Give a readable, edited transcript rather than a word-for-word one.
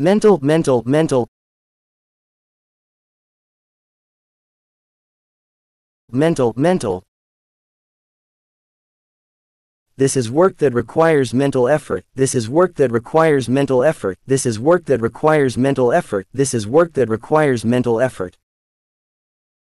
mental. This is work that requires mental effort. This is work that requires mental effort. This is work that requires mental effort. This is work that requires mental effort.